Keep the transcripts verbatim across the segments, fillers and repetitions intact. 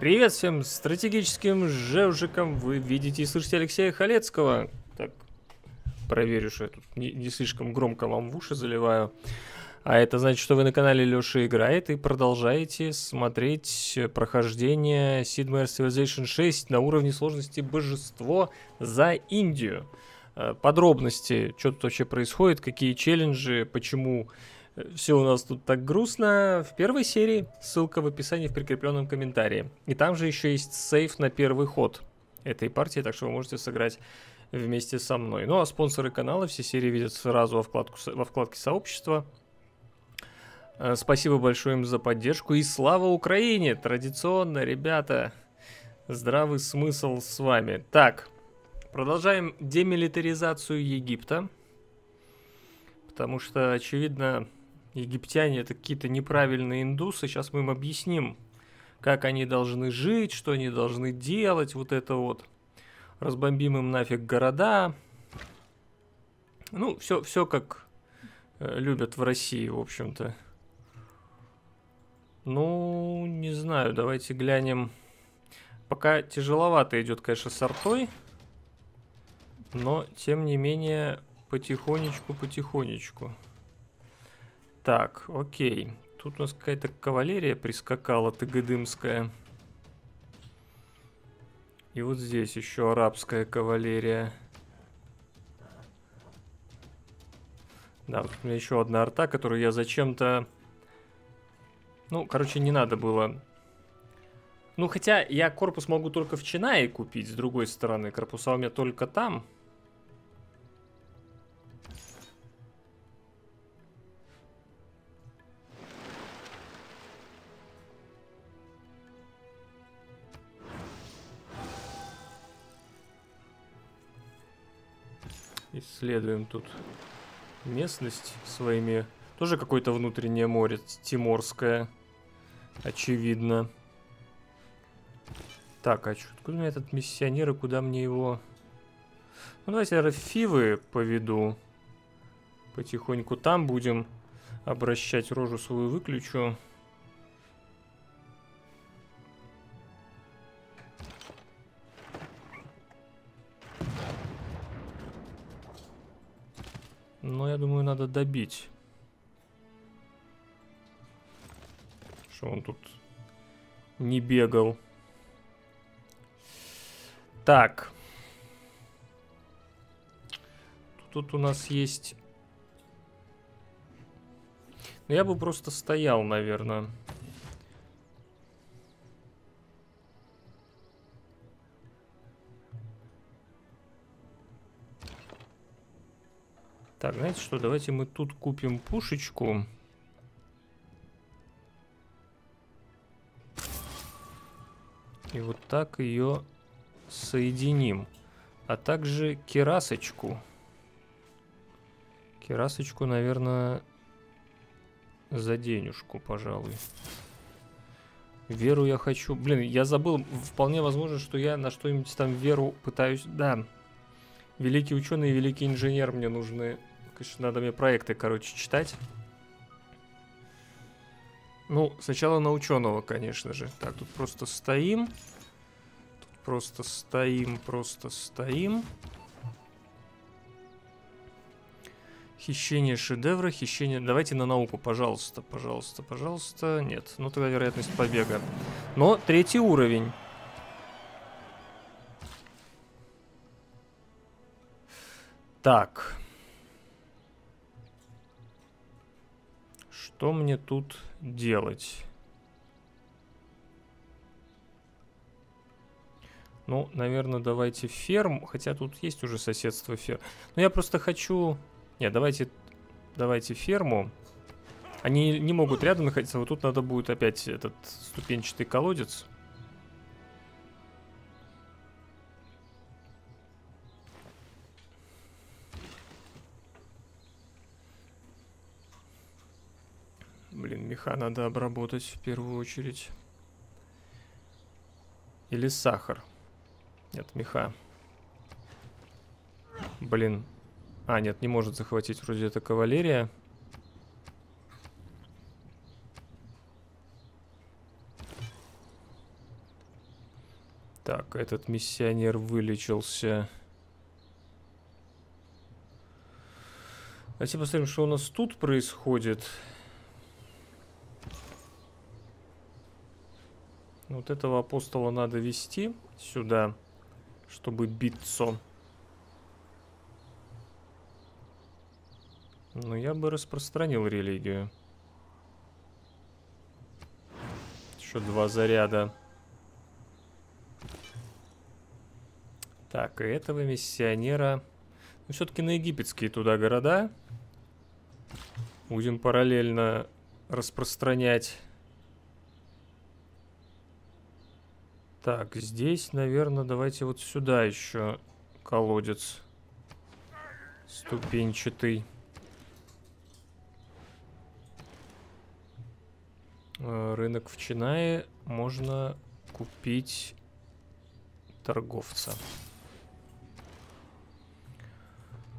Привет всем стратегическим жевжикам, вы видите и слышите Алексея Халецкого. Так, проверю, что я тут не, не слишком громко вам в уши заливаю. А это значит, что вы на канале Леша Играет и продолжаете смотреть прохождение Sid Meier's Civilization шесть на уровне сложности Божество за Индию. Подробности, что тут вообще происходит, какие челленджи, почему... Все у нас тут так грустно. В первой серии ссылка в описании в прикрепленном комментарии. И там же еще есть сейф на первый ход этой партии, так что вы можете сыграть вместе со мной. Ну а спонсоры канала все серии видят сразу во, вкладку, во вкладке сообщества. Спасибо большое им за поддержку. И слава Украине! Традиционно, ребята, здравый смысл с вами. Так, продолжаем демилитаризацию Египта. Потому что, очевидно, египтяне это какие-то неправильные индусы. Сейчас мы им объясним, как они должны жить, что они должны делать. Вот это вот. Разбомбим им нафиг города. Ну, все, все как любят в России, в общем-то. Ну, не знаю, давайте глянем. Пока тяжеловато идет, конечно, с артой. Но, тем не менее... Потихонечку, потихонечку. Так, окей. Тут у нас какая-то кавалерия прискакала, тыгыдымская. И вот здесь еще арабская кавалерия. Да, вот у меня еще одна арта, которую я зачем-то... Ну, короче, не надо было... Ну, хотя я корпус могу только в Чинае купить, с другой стороны. Корпуса у меня только там... Исследуем тут местность своими. Тоже какое-то внутреннее море тиморское. Очевидно. Так, а что? Откуда у меня этот миссионер и куда мне его... Ну, давайте, наверное, Фивы поведу. Потихоньку там будем обращать рожу свою, выключу. Но я думаю, надо добить. Что он тут не бегал. Так. Тут у нас есть... Ну, я бы просто стоял, наверное. Так, знаете что, давайте мы тут купим пушечку. И вот так ее соединим. А также кирасочку. Кирасочку, наверное, за денежку, пожалуй. Веру я хочу... Блин, я забыл, вполне возможно, что я на что-нибудь там веру пытаюсь... Да, великий ученый и великий инженер мне нужны... Надо мне проекты, короче, читать. Ну, сначала на ученого, конечно же. Так, тут просто стоим. Тут просто стоим, просто стоим. Хищение шедевра, хищение... Давайте на науку, пожалуйста, пожалуйста, пожалуйста. Нет, ну тогда вероятность побега. Но третий уровень. Так... Что мне тут делать? Ну, наверное, давайте ферму. Хотя тут есть уже соседство ферм. Но я просто хочу... Не, давайте, давайте ферму. Они не могут рядом находиться. Вот тут надо будет опять этот ступенчатый колодец. Блин, меха надо обработать в первую очередь. Или сахар. Нет, меха. Блин. А, нет, не может захватить вроде это кавалерия. Так, этот миссионер вылечился. Давайте посмотрим, что у нас тут происходит. Вот этого апостола надо вести сюда, чтобы биться. Но я бы распространил религию. Еще два заряда. Так, и этого миссионера. Ну, все-таки на египетские туда города. Будем параллельно распространять. Так, здесь, наверное, давайте вот сюда еще колодец ступенчатый. Рынок в Чинае, можно купить торговца.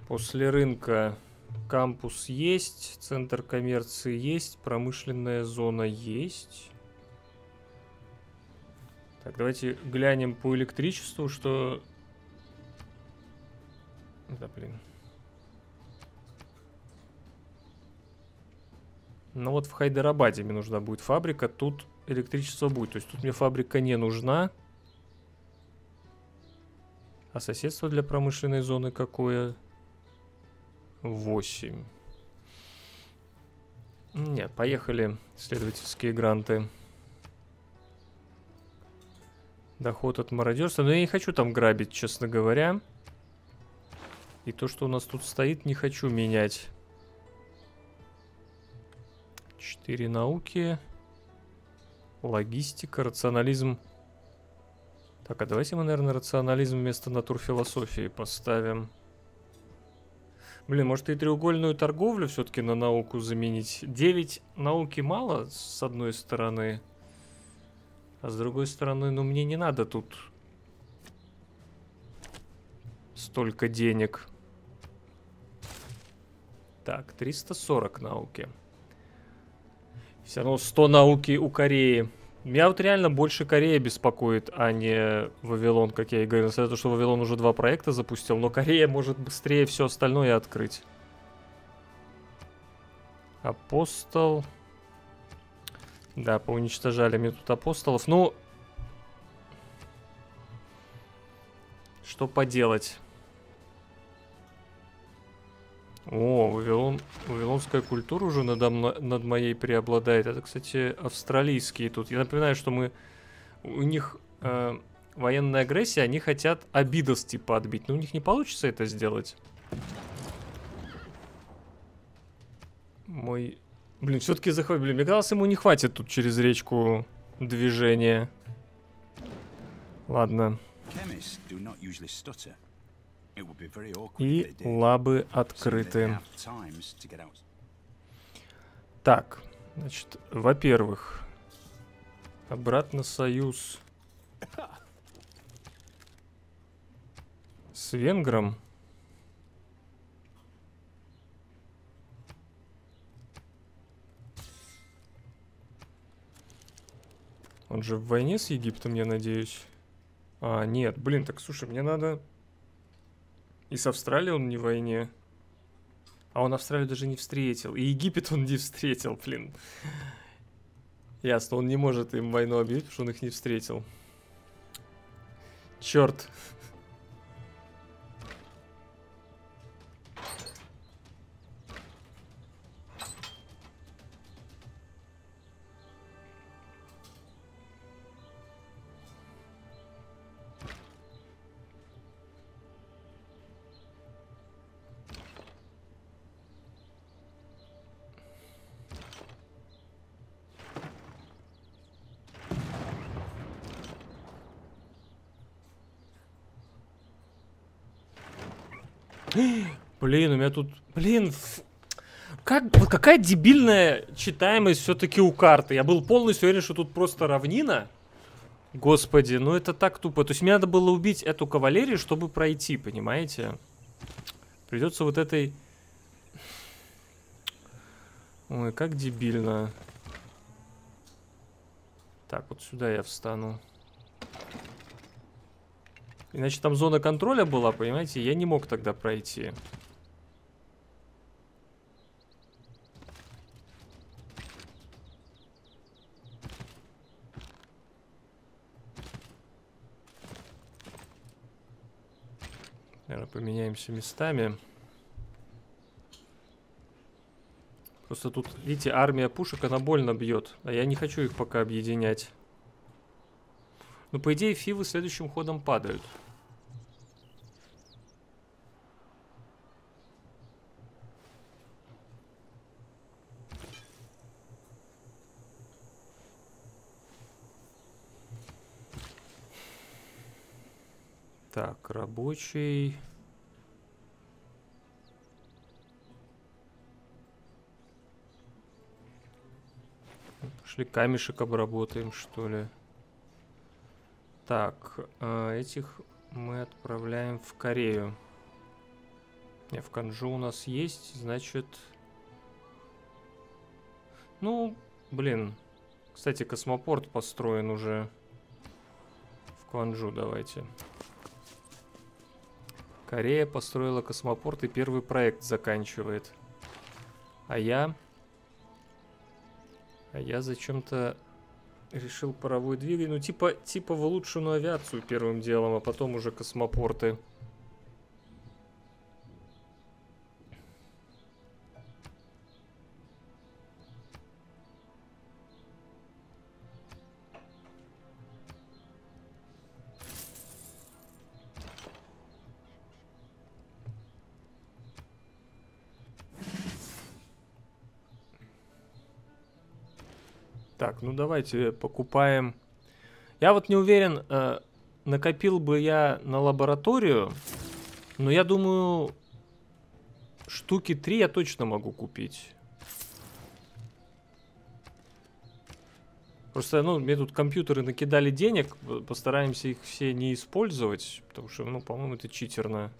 После рынка кампус есть, центр коммерции есть, промышленная зона есть. Так, давайте глянем по электричеству, что... Да, блин. Ну вот в Хайдарабаде мне нужна будет фабрика, тут электричество будет. То есть тут мне фабрика не нужна. А соседство для промышленной зоны какое? восемь. Нет, поехали, исследовательские гранты. Доход от мародерства. Но я не хочу там грабить, честно говоря. И то, что у нас тут стоит, не хочу менять. Четыре науки. Логистика, рационализм. Так, а давайте мы, наверное, рационализм вместо натурфилософии поставим. Блин, может и треугольную торговлю все-таки на науку заменить? девять науки мало, с одной стороны. А с другой стороны, ну мне не надо тут столько денег. Так, триста сорок науки. Все равно сто науки у Кореи. Меня вот реально больше Корея беспокоит, а не Вавилон, как я и говорил. Несмотря на то, что Вавилон уже два проекта запустил, но Корея может быстрее все остальное открыть. Апостол... Да, поуничтожали мне тут апостолов. Ну, что поделать? О, Вавилон, вавилонская культура уже надо мной, над моей преобладает. Это, кстати, австралийские тут. Я напоминаю, что мы у них э, военная агрессия, они хотят обидос типа отбить. Но у них не получится это сделать. Мой... Блин, все-таки захватили. Блин, мне казалось, ему не хватит тут через речку движения. Ладно. И лабы открыты. Так, значит, во-первых, обратно союз с венгром. Он же в войне с Египтом, я надеюсь. А, нет, блин, так слушай, мне надо... И с Австралией он не в войне. А он Австралию даже не встретил. И Египет он не встретил, блин. Ясно, он не может им войну объявить, потому что он их не встретил. Черт. Блин, у меня тут... Блин, ф... как... вот какая дебильная читаемость все-таки у карты. Я был полностью уверен, что тут просто равнина. Господи, ну это так тупо. То есть мне надо было убить эту кавалерию, чтобы пройти, понимаете? Придется вот этой... Ой, как дебильно. Так, вот сюда я встану. Иначе там зона контроля была, понимаете? Я не мог тогда пройти. Наверное, поменяемся местами. Просто тут, видите, армия пушек, она больно бьет. А я не хочу их пока объединять. Но, по идее, фивы следующим ходом падают. Так, рабочий... Пошли камешек обработаем, что ли. Так, этих мы отправляем в Корею. Не, в Кванджу у нас есть, значит... Ну, блин. Кстати, космопорт построен уже. В Кванджу давайте. Корея построила космопорт и первый проект заканчивает. А я... А я зачем-то решил паровой двигатель. Ну, типа, типа в улучшенную авиацию первым делом, а потом уже космопорты. Так, ну давайте покупаем. Я вот не уверен, э, накопил бы я на лабораторию, но я думаю, штуки три я точно могу купить. Просто, ну, мне тут компьютеры накидали денег, постараемся их все не использовать, потому что, ну, по-моему, это читерно.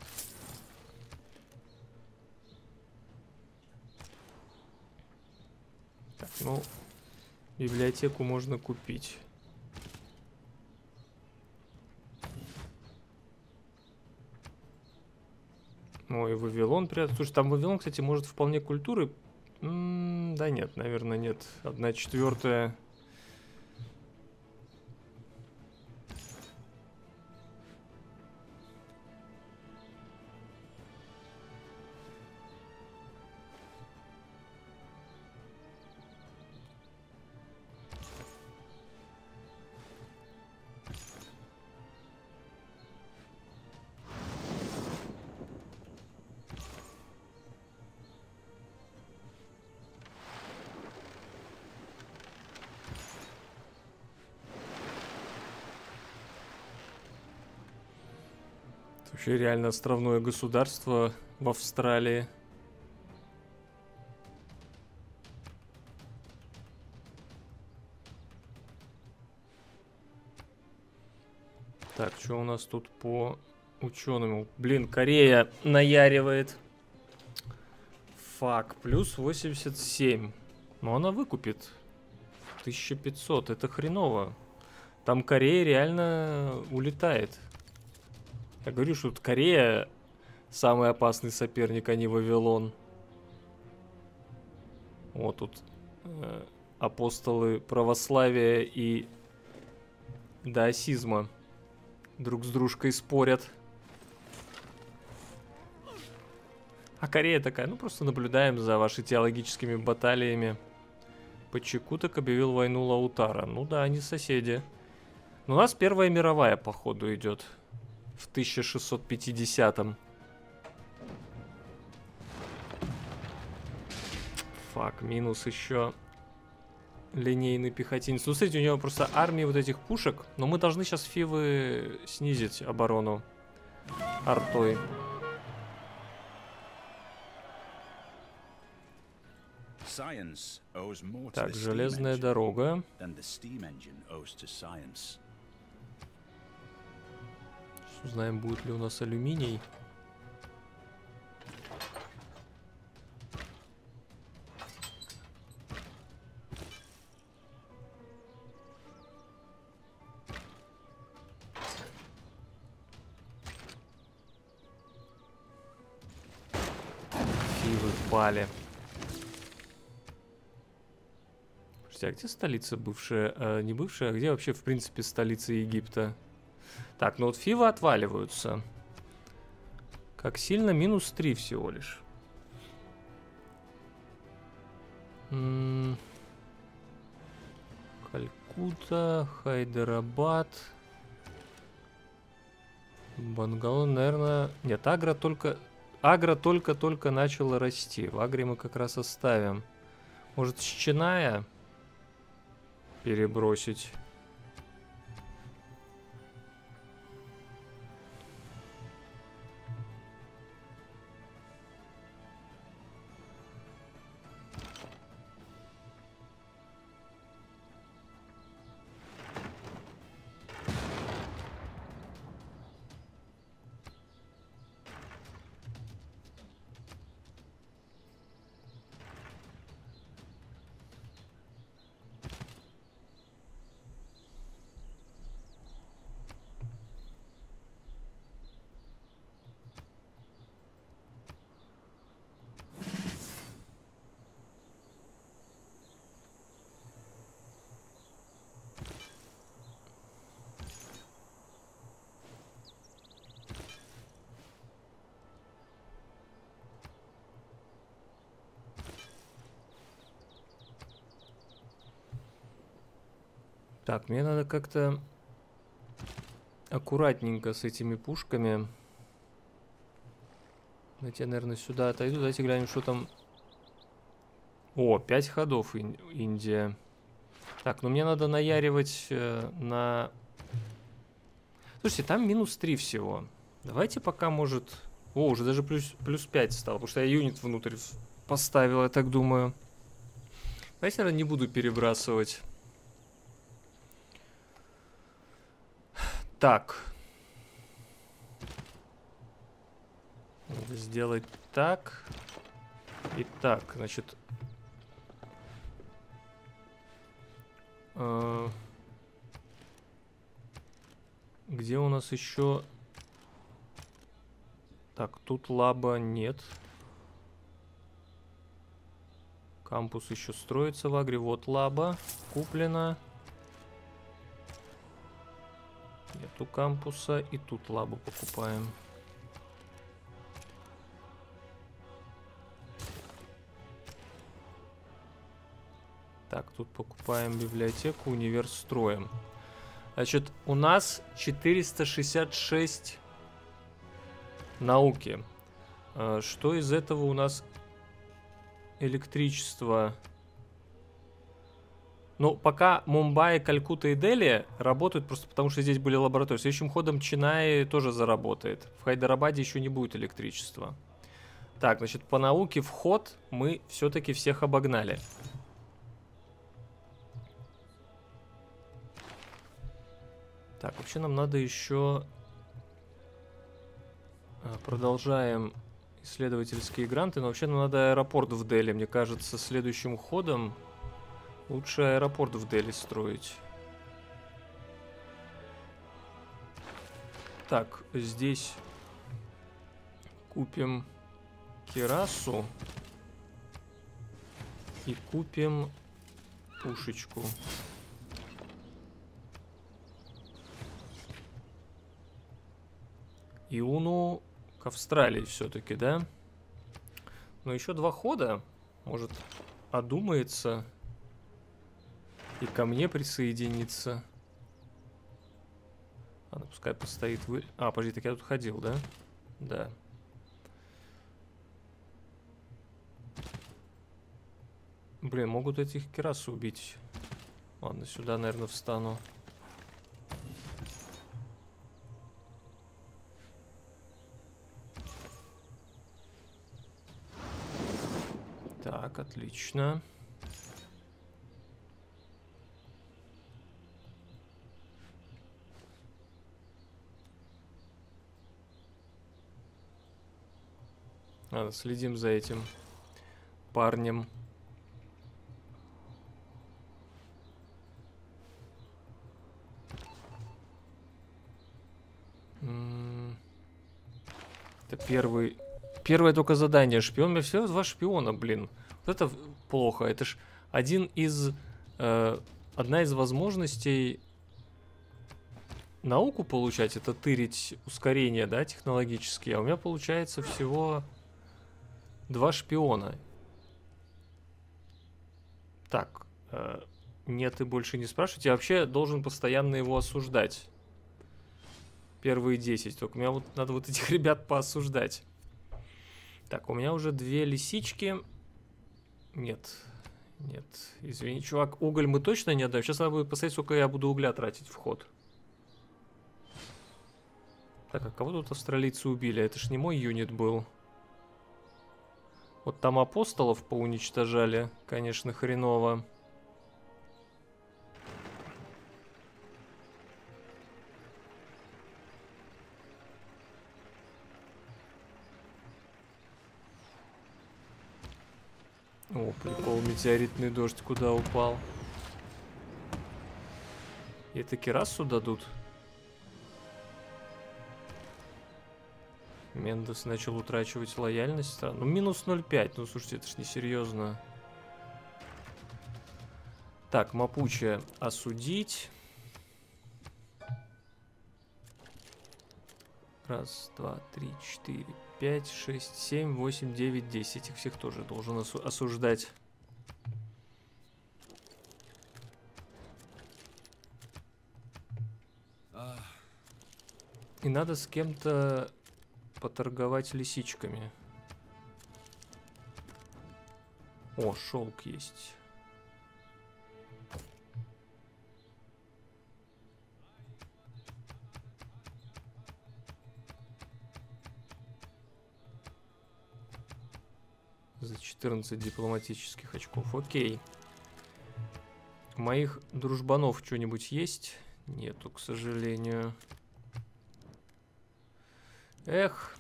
Так, ну... Библиотеку можно купить. Ой, Вавилон прятался. Слушай, там Вавилон, кстати, может вполне культуры... М-м, да нет, наверное, нет. Одна четвертая... Вообще реально островное государство в Австралии. Так, что у нас тут по ученому? Блин, Корея наяривает. Фак, плюс восемьдесят семь. Но она выкупит. тысяча пятьсот, это хреново. Там Корея реально улетает. Я говорю, что тут Корея самый опасный соперник, а не Вавилон. Вот тут э, апостолы православия и даосизма друг с дружкой спорят. А Корея такая, ну просто наблюдаем за вашими теологическими баталиями. Почеку так объявил войну Лаутара. Ну да, они соседи. Но у нас Первая мировая, походу, идет. В тысяча шестьсот пятидесятом. Фак, минус еще линейный пехотинец. Ну, смотрите, у него просто армия вот этих пушек. Но мы должны сейчас фивы снизить оборону артой. Так, железная дорога. Узнаем, будет ли у нас алюминий. упали. Слушайте, а где столица бывшая? Э, не бывшая, а где вообще, в принципе, столица Египта? Так, ну вот Фивы отваливаются. Как сильно? Минус три всего лишь. М-м- Калькутта, Хайдарабад... Бангалор, наверное... Нет, Агра только... Агра только-только начала расти. В Агре мы как раз оставим. Может, с Чиная перебросить? Так, мне надо как-то аккуратненько с этими пушками. Давайте я, наверное, сюда отойду. Давайте глянем, что там. О, пять ходов Ин- Индия. Так, ну мне надо наяривать э, на... Слушайте, там минус три всего. Давайте пока, может... О, уже даже плюс, плюс пять стало, потому что я юнит внутрь поставил, я так думаю. Давайте, наверное, не буду перебрасывать... Так. Надо сделать так. И так, значит. Э, где у нас еще? Так, тут лаба нет. Кампус еще строится в Агре. Вот лаба. Куплено. Нету кампуса, и тут лабу покупаем. Так, тут покупаем библиотеку, универ строим. Значит, у нас четыреста шестьдесят шесть науки. Что из этого у нас? Электричество... Но пока Мумбаи, Калькутта и Дели работают просто потому, что здесь были лаборатории. Следующим ходом Чинай тоже заработает. В Хайдарабаде еще не будет электричества. Так, значит, по науке вход мы все-таки всех обогнали. Так, вообще нам надо еще... Продолжаем исследовательские гранты. Но вообще нам надо аэропорт в Дели. Мне кажется, следующим ходом... Лучше аэропорт в Дели строить. Так, здесь купим кирасу и купим пушечку. Иуну к Австралии все-таки, да? Но еще два хода. Может, одумается... И ко мне присоединиться. Ладно, пускай постоит вы. А, подожди, так я тут ходил, да? Да. Блин, могут этих кирас убить. Ладно, сюда, наверное, встану. Так, отлично. Ладно, следим за этим парнем. Это первый Первое только задание. Шпион. У меня всего два шпиона, блин. Вот это плохо. Это ж один из... Э, одна из возможностей науку получать. Это тырить ускорение, да, технологические. А у меня получается всего два шпиона. Так. Э, нет, ты больше не спрашивайте. Я вообще должен постоянно его осуждать. Первые десять. Только у меня вот надо вот этих ребят поосуждать. Так, у меня уже две лисички. Нет. Нет. Извини, чувак. Уголь мы точно не отдаем. Сейчас надо будет посмотреть, сколько я буду угля тратить в ход. Так, а кого тут австралийцы убили? Это ж не мой юнит был. Вот там апостолов поуничтожали. Конечно, хреново. О, прикол, метеоритный дождь куда упал. И таки расу дадут. Мендес начал утрачивать лояльность стран. Ну, минус ноль целых пять. Ну, слушайте, это ж несерьезно. Так, Мапуче осудить. Раз, два, три, четыре, пять, шесть, семь, восемь, девять, десять. Их всех тоже должен осу- осуждать. И надо с кем-то поторговать лисичками. О, шелк есть. За четырнадцать дипломатических очков. Окей. У моих дружбанов что-нибудь есть? Нету, к сожалению. Эх.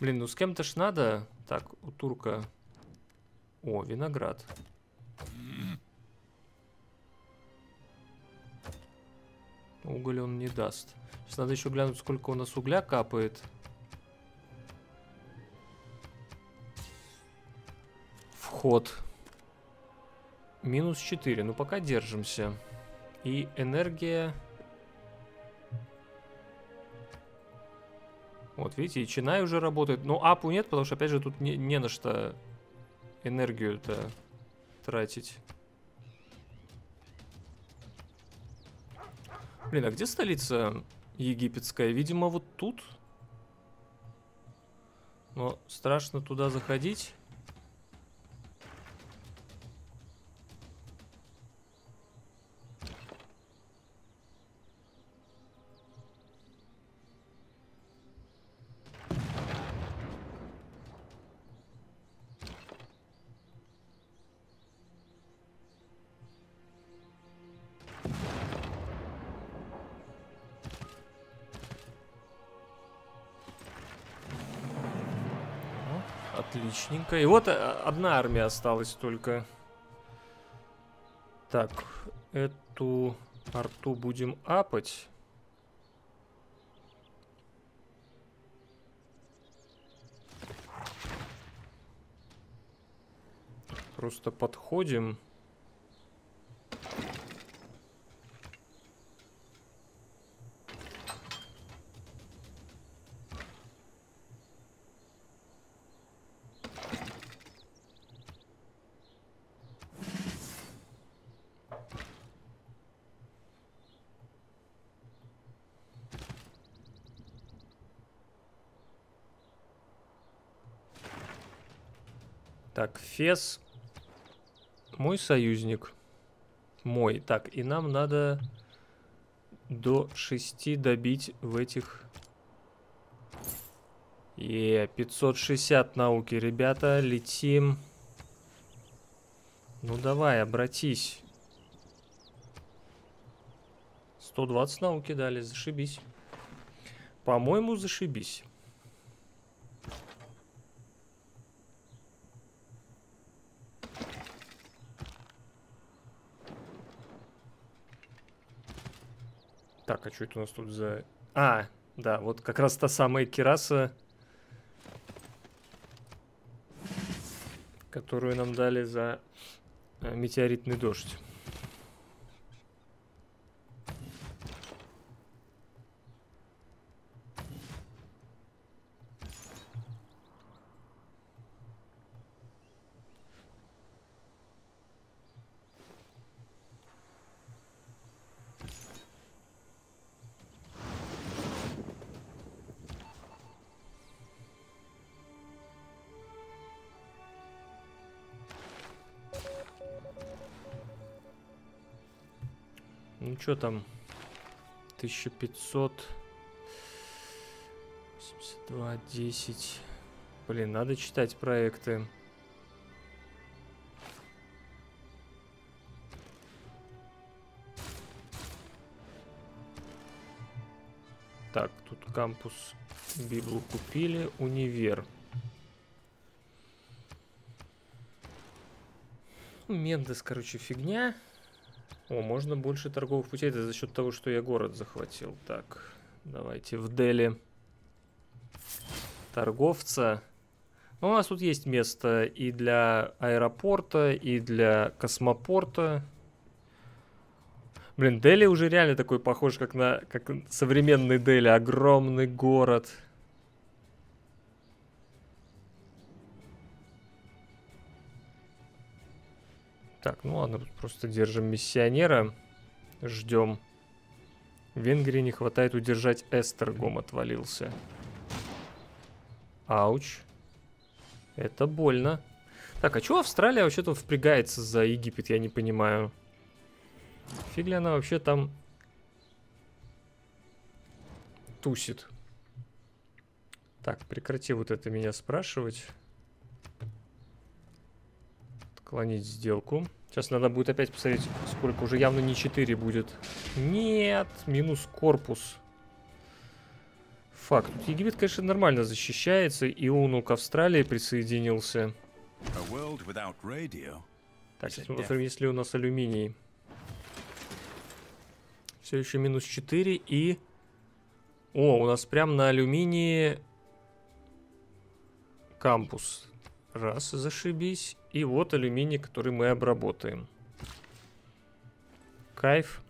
Блин, ну с кем-то ж надо. Так, у турка... О, виноград. Уголь он не даст. Сейчас надо еще глянуть, сколько у нас угля капает. Ход. Минус четыре. Ну, пока держимся. И энергия... Вот, видите, и Чинай уже работает. Но апу нет, потому что, опять же, тут не, не на что энергию-то тратить. Блин, а где столица египетская? Видимо, вот тут. Но страшно туда заходить. И вот одна армия осталась только. Так, эту арту будем апать. Просто подходим. Так, Фес, мой союзник, мой. Так, и нам надо до шести добить в этих... Е, пятьсот шестьдесят науки, ребята, летим. Ну давай, обратись. сто двадцать науки дали, зашибись. По-моему, зашибись. Так, а что это у нас тут за... А, Да, вот как раз та самая кераса, которую нам дали за метеоритный дождь. Ну что там, тысяча пятьсот восемьдесят два десять. Блин, надо читать проекты. Так, тут кампус Библу купили, универ. Мендес, короче, фигня. О, можно больше торговых путей. Это за счет того, что я город захватил. Так, давайте в Дели. Торговца. Ну, у нас тут есть место и для аэропорта, и для космопорта. Блин, Дели уже реально такой похож, как на как современный Дели. Огромный город. Так, ну ладно, просто держим миссионера, ждем. В Венгрии не хватает удержать Эстергом, отвалился. Ауч. Это больно. Так, а чего Австралия вообще-то впрягается за Египет, я не понимаю. Фиг ли она вообще там тусит? Так, прекрати вот это меня спрашивать. Клонить сделку. Сейчас надо будет опять посмотреть, сколько. Уже явно не четыре будет. Нет, минус корпус. Факт. Египет, конечно, нормально защищается. И он к Австралии присоединился. Так, смотрим, есть ли у нас алюминий. Все еще минус четыре и... О, у нас прям на алюминии кампус. Раз, зашибись. И вот алюминий, который мы обработаем. Кайф.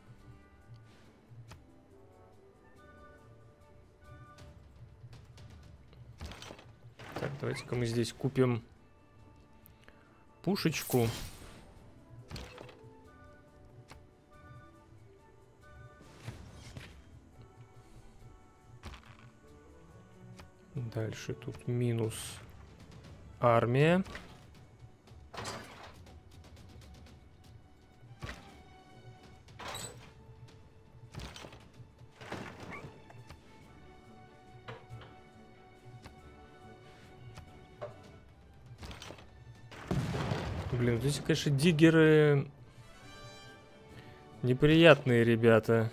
Так, давайте-ка мы здесь купим пушечку. Дальше тут минус армия. Блин, здесь, конечно, диггеры неприятные ребята.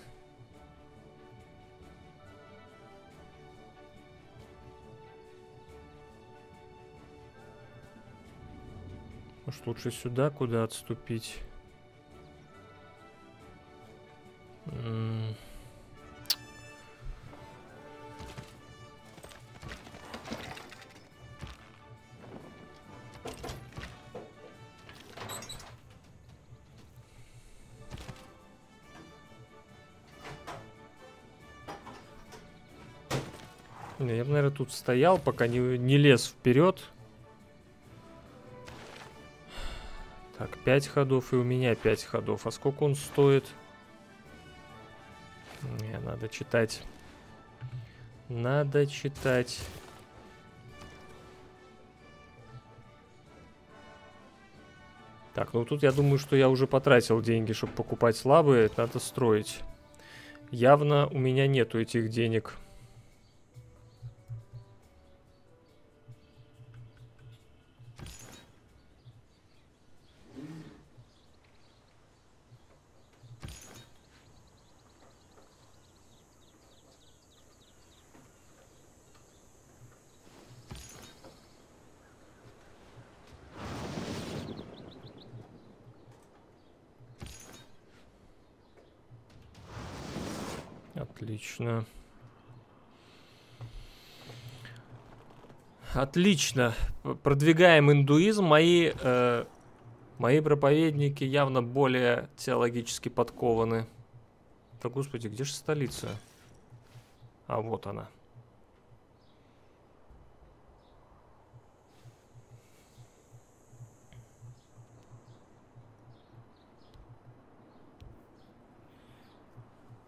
Может, лучше сюда куда отступить? М-м-м. Я бы, наверное, тут стоял, пока не, не лез вперед. Так, пять ходов, и у меня пять ходов. А сколько он стоит? Не, надо читать. Надо читать. Так, ну тут я думаю, что я уже потратил деньги, чтобы покупать слабые. Надо строить. Явно у меня нету этих денег. Отлично. отлично. Продвигаем индуизм. Мои, э, мои проповедники явно более теологически подкованы. Да господи, где же столица? А вот она.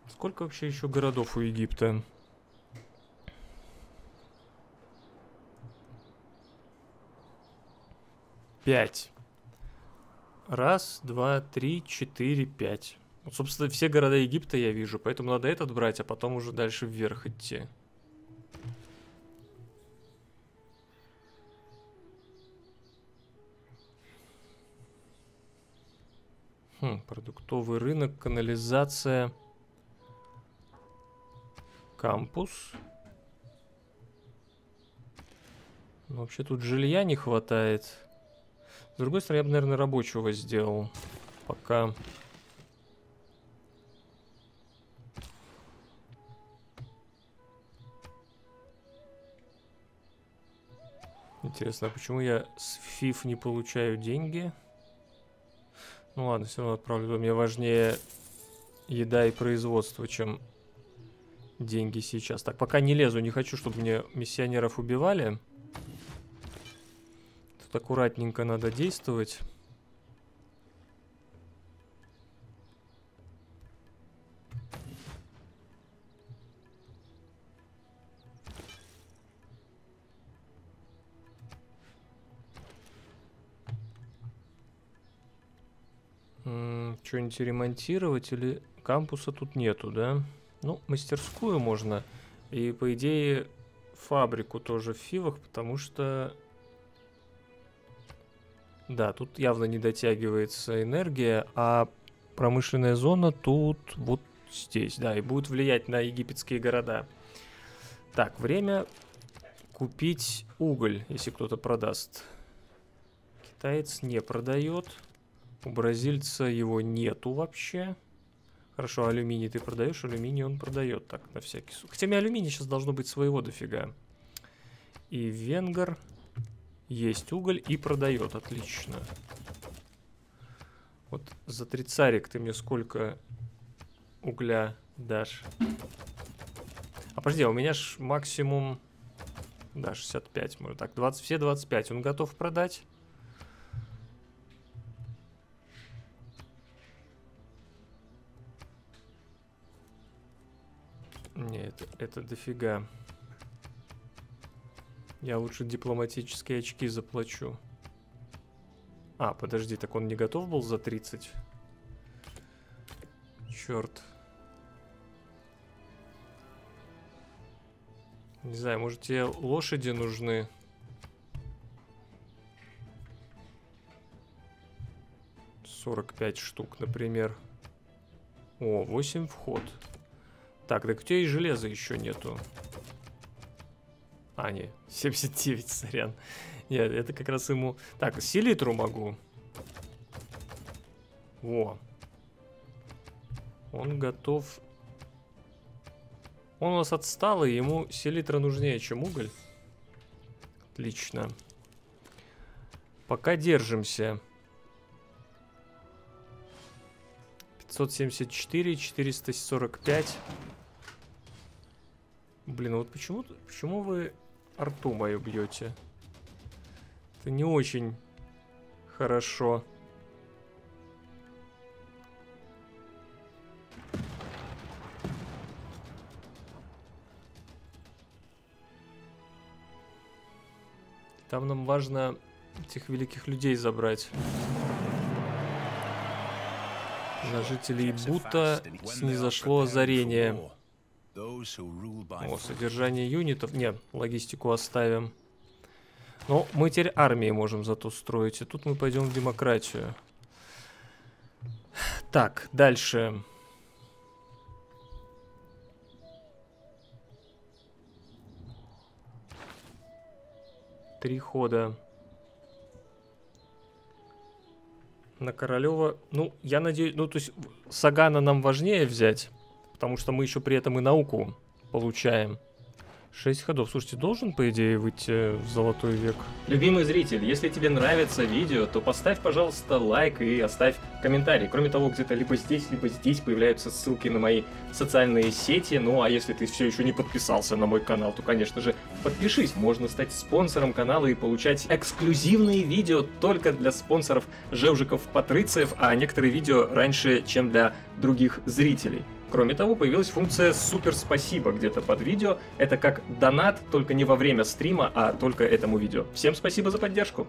Сколько вообще еще городов у Египта? Пять. Раз, два, три, четыре, пять. Вот, собственно, все города Египта я вижу, поэтому надо этот брать, а потом уже дальше вверх идти. Хм, продуктовый рынок, канализация... Кампус. Ну, вообще тут жилья не хватает. С другой стороны, я бы, наверное, рабочего сделал. Пока. Интересно, а почему я с Фив не получаю деньги? Ну ладно, все равно отправлю. Мне важнее еда и производство, чем... деньги сейчас. Так, пока не лезу, не хочу, чтобы мне миссионеров убивали. Тут аккуратненько надо действовать. Что-нибудь ремонтировать или... Кампуса тут нету, да? Ну, мастерскую можно. И, по идее, фабрику тоже в Фивах, потому что... Да, тут явно не дотягивается энергия, а промышленная зона тут вот здесь, да, и будет влиять на египетские города. Так, время купить уголь, если кто-то продаст. Китаец не продает. У бразильца его нету вообще. Хорошо, алюминий ты продаешь, алюминий он продает, так, на всякий случай. Хотя у меня алюминий сейчас должно быть своего дофига. И венгер есть уголь и продает, отлично. Вот за три царик ты мне сколько угля дашь? А подожди, у меня ж максимум, да, шестьдесят пять, мы так, двадцать, все двадцать пять, он готов продать. Нет, это, это дофига. Я лучше дипломатические очки заплачу. А, подожди, так он не готов был за тридцать? Черт. Не знаю, может тебе лошади нужны? сорок пять штук, например. О, восемь вход. Так, так у тебя и железа еще нету. А, нет, семьдесят девять, сорян. Нет, это как раз ему... Так, селитру могу. Во. Он готов... Он у нас отстал, и ему селитра нужнее, чем уголь. Отлично. Пока держимся. пятьсот семьдесят четыре, четыреста сорок пять... Блин, а вот почему, почему вы арту мою бьете? Это не очень хорошо. Там нам важно этих великих людей забрать. На жителей Бута снизошло озарение. О, содержание юнитов. Нет, логистику оставим. Но мы теперь армии можем зато строить. И тут мы пойдем в демократию. Так, дальше. Три хода. На Королева. Ну, я надеюсь... Ну, то есть Сагана нам важнее взять. Потому что мы еще при этом и науку получаем. Шесть ходов. Слушайте, должен, по идее, выйти в золотой век. Любимый зритель, если тебе нравится видео, то поставь, пожалуйста, лайк и оставь комментарий. Кроме того, где-то либо здесь, либо здесь появляются ссылки на мои социальные сети. Ну, а если ты все еще не подписался на мой канал, то, конечно же, подпишись. Можно стать спонсором канала и получать эксклюзивные видео только для спонсоров Жевжиков-Патрициев, а некоторые видео раньше, чем для других зрителей. Кроме того, появилась функция «Супер спасибо» где-то под видео. Это как донат, только не во время стрима, а только этому видео. Всем спасибо за поддержку!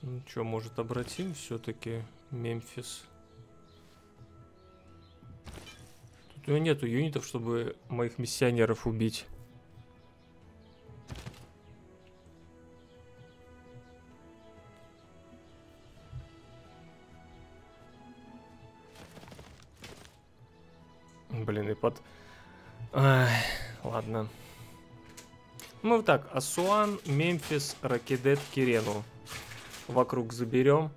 Ну что, может, обратим все-таки Мемфис? У него нету юнитов, чтобы моих миссионеров убить. Блин, и под... Ах, ладно. Ну так, Асуан, Мемфис, Ракедет, Кирену. Вокруг заберем.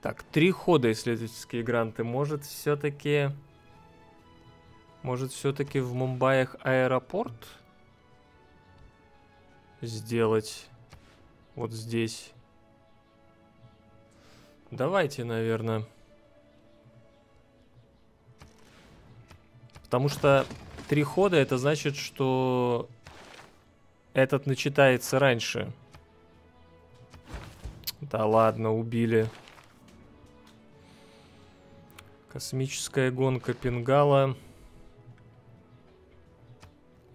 Так, три хода исследовательские гранты. Может, все-таки... Может, все-таки в Мумбаях аэропорт сделать вот здесь? Давайте, наверное. Потому что три хода — это значит, что этот начитается раньше. Да ладно, убили. Космическая гонка Пингала.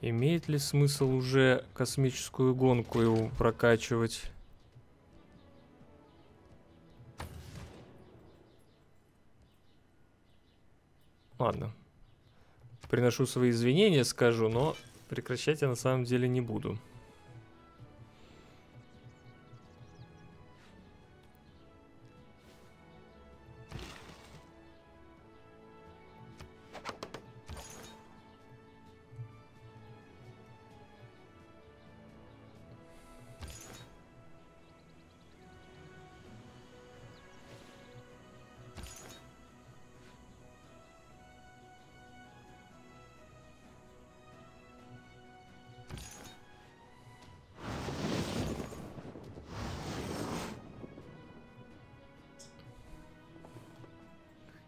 Имеет ли смысл уже космическую гонку его прокачивать? Ладно. Приношу свои извинения, скажу, но прекращать я на самом деле не буду.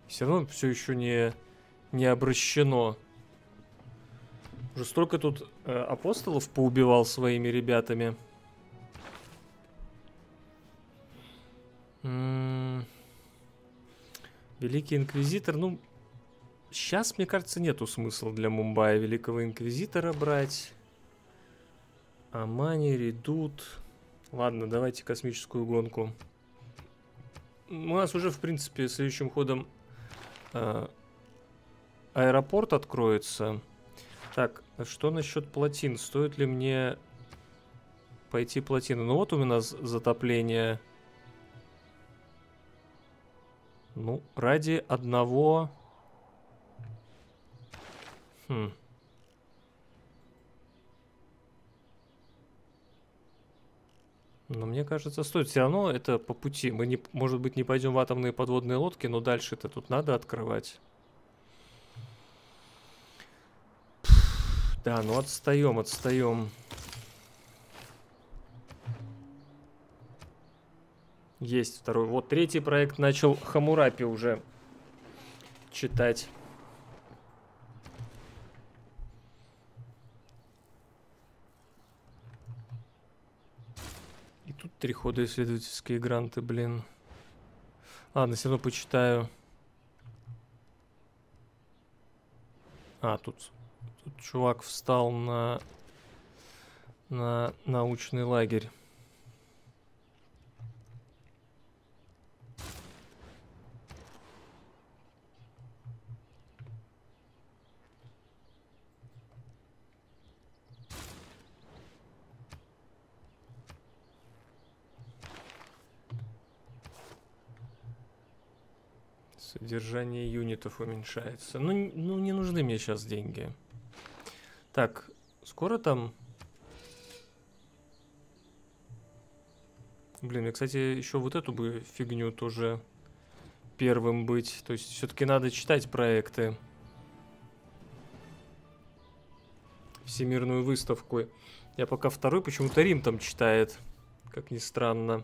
Все равно все еще не, не обращено. Уже столько тут э, апостолов поубивал своими ребятами. М-м-м. Великий инквизитор. Ну, сейчас, мне кажется, нету смысла для Мумбаи великого инквизитора брать. Амани, Редут. Ладно, давайте космическую гонку. У нас уже, в принципе, следующим ходом... аэропорт откроется. Так, что насчет плотин? Стоит ли мне пойти плотину? Ну вот у нас затопление. Ну, ради одного... Хм. Но мне кажется, стоит. Все равно это по пути. Мы, не, может быть, не пойдем в атомные подводные лодки, но дальше-то тут надо открывать. Пфф, да, ну отстаем, отстаем. Есть второй. Вот третий проект начал Хаммурапи уже читать. Три хода исследовательские гранты, блин. Ладно, все равно почитаю. А, тут, тут чувак встал на, на научный лагерь. Содержание юнитов уменьшается. Ну, ну, не нужны мне сейчас деньги. Так, скоро там... Блин, я, кстати, еще вот эту бы фигню тоже первым быть. То есть все-таки надо читать проекты. Всемирную выставку. Я пока второй, почему-то Рим там читает. Как ни странно.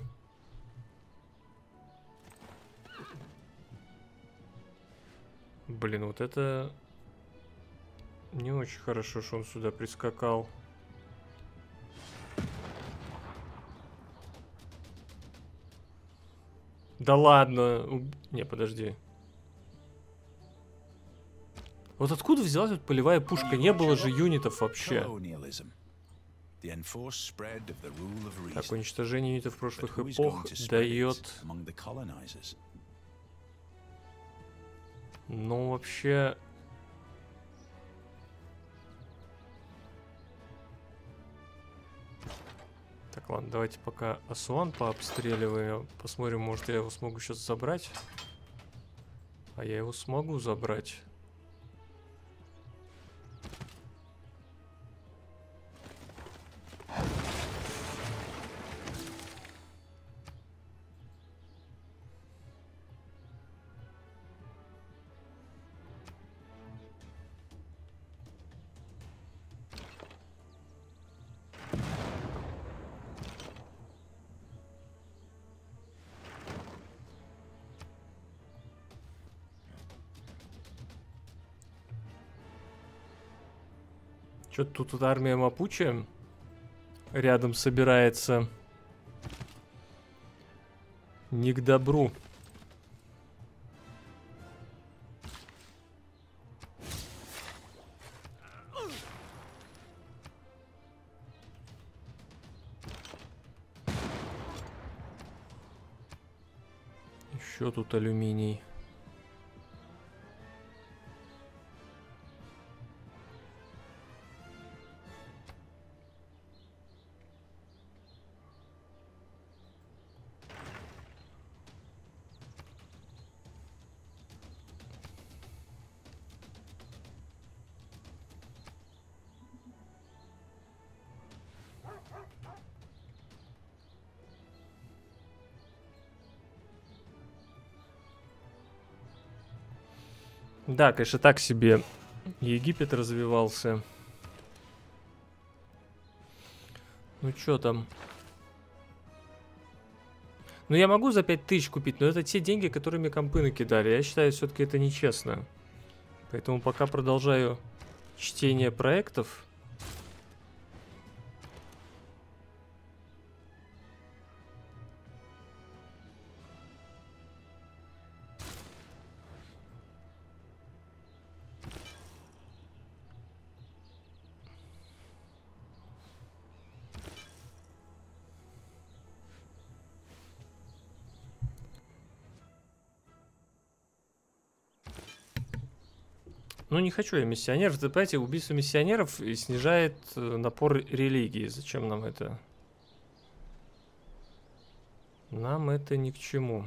Блин, вот это... Не очень хорошо, что он сюда прискакал. Да ладно. Не, подожди. Вот откуда взялась вот полевая пушка? Не было же юнитов вообще. Так, уничтожение юнитов прошлых эпох дает... Ну, вообще... Так, ладно, давайте пока Асуан пообстреливаем. Посмотрим, может, я его смогу сейчас забрать. А я его смогу забрать. Что-то тут, тут армия Мапуче рядом собирается. Не к добру. Еще тут алюминий. Да, конечно, так себе Египет развивался. Ну, что там? Ну, я могу за пять тысяч купить, но это те деньги, которыми компы накидали. Я считаю, все-таки это нечестно. Поэтому пока продолжаю чтение проектов. Ну, не хочу я миссионеров. Да, понимаете, убийство миссионеров и снижает напор религии. Зачем нам это? Нам это ни к чему.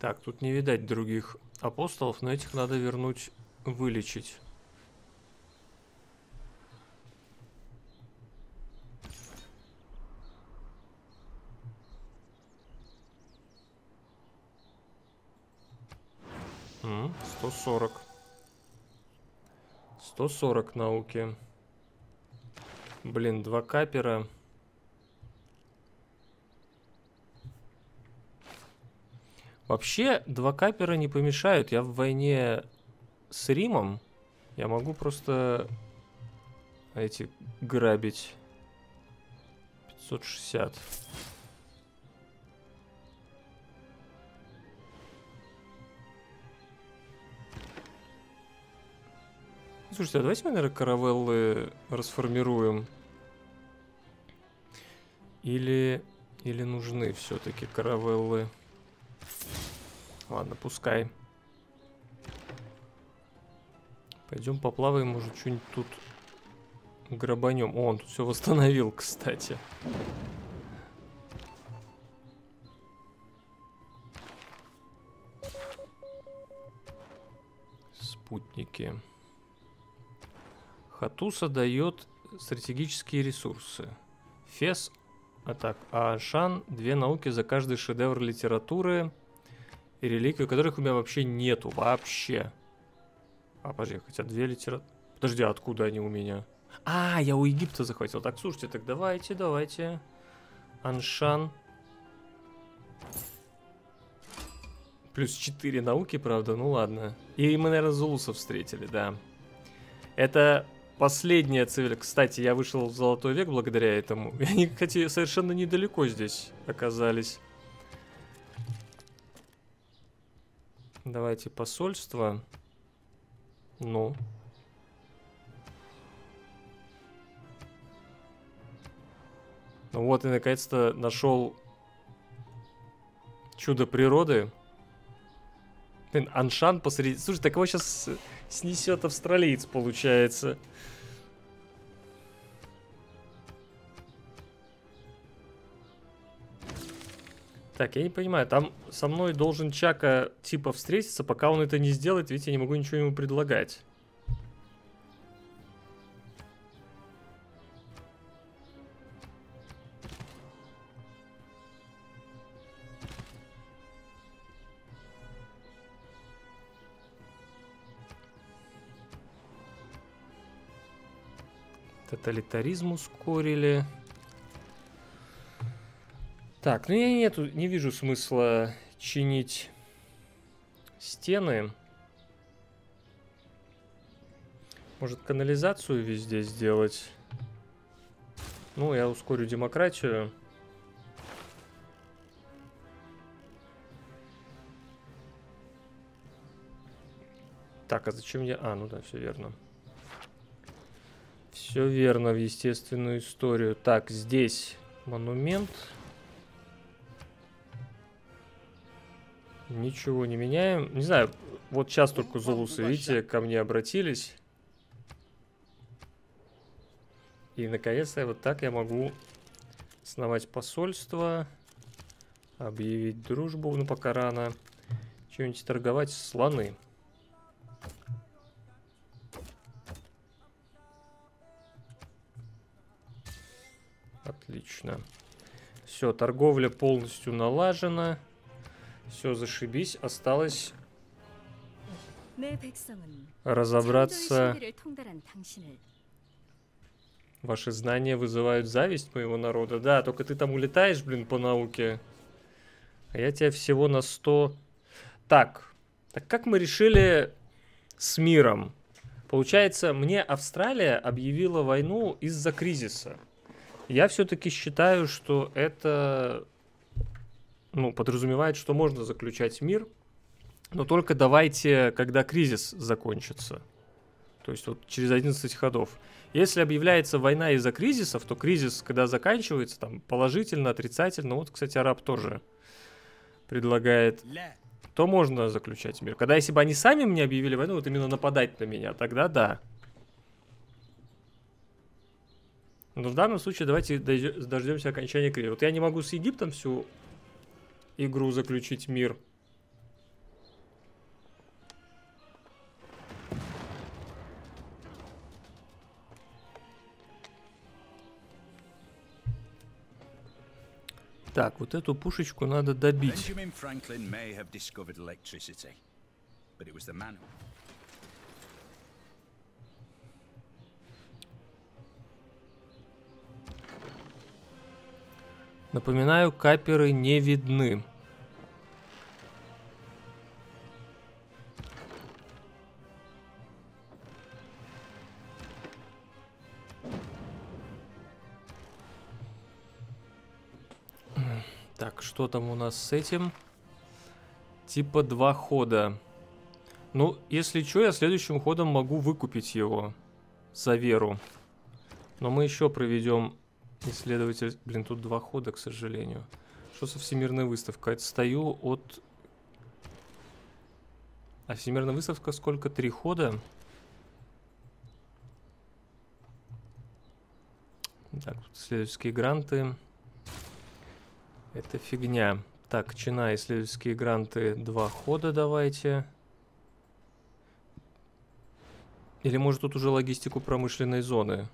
Так, тут не видать других апостолов, но этих надо вернуть, вылечить. М-м, сто сорок. сто сорок науки. Блин, два капера. Вообще, два капера не помешают. Я в войне с Римом. Я могу просто эти грабить. пятьсот шестьдесят. Слушайте, а давайте мы, наверное, каравеллы расформируем. Или... Или нужны все-таки каравеллы? Ладно, пускай. Пойдем поплаваем, может, что-нибудь тут грабанем. О, он тут все восстановил, кстати. Спутники. Хатуса дает стратегические ресурсы. Фес, а так, Аньшань, две науки за каждый шедевр литературы и реликвию, которых у меня вообще нету, вообще. А, подожди, хотя две литературы... Подожди, откуда они у меня? А, я у Египта захватил. Так, слушайте, так давайте, давайте. Аньшань. Плюс четыре науки, правда, ну ладно. И мы, наверное, зулусов встретили, да. Это последняя цивилизация. Кстати, я вышел в Золотой век благодаря этому. И они, кстати, совершенно недалеко здесь оказались. Давайте посольство. Ну... Ну вот и наконец-то нашел чудо природы. Блин, Аньшань посреди... Слушай, так его сейчас снесет австралиец, получается. Так, я не понимаю, там со мной должен Чака типа встретиться, пока он это не сделает, видите, я не могу ничего ему предлагать. Тоталитаризм ускорили. Так, ну я нету, не вижу смысла чинить стены. Может, канализацию везде сделать? Ну, я ускорю демократию. Так, а зачем я... А, ну да, все верно. Все верно, в естественную историю. Так, здесь монумент. Ничего не меняем. Не знаю, вот сейчас только зулусы, видите, ко мне обратились. И наконец-то вот так я могу основать посольство, объявить дружбу, ну пока рано. Что-нибудь торговать, слоны. Отлично. Все, торговля полностью налажена. Все, зашибись. Осталось разобраться. Ваши знания вызывают зависть моего народа. Да, только ты там улетаешь, блин, по науке. А я тебя всего на сто... Так. Так как мы решили с миром? Получается, мне Австралия объявила войну из-за кризиса. Я все-таки считаю, что это... Ну, подразумевает, что можно заключать мир, но только давайте, когда кризис закончится. То есть вот через одиннадцать ходов. Если объявляется война из-за кризисов, то кризис, когда заканчивается, там положительно, отрицательно, вот, кстати, араб тоже предлагает, то можно заключать мир. Когда если бы они сами мне объявили войну, вот именно нападать на меня, тогда да. Но в данном случае давайте дождемся окончания кризиса. Вот я не могу с Египтом всю... игру заключить мир. Так, вот эту пушечку надо добить. Напоминаю, каперы не видны. Так, что там у нас с этим? Типа два хода. Ну, если что, я следующим ходом могу выкупить его за веру. Но мы еще проведем исследователь... Блин, тут два хода, к сожалению. Что со всемирной выставкой? Отстаю от... А всемирная выставка сколько? Три хода? Так, исследовательские гранты. Это фигня. Так, Чинай, исследовательские гранты, два хода давайте. Или может тут уже логистику промышленной зоны?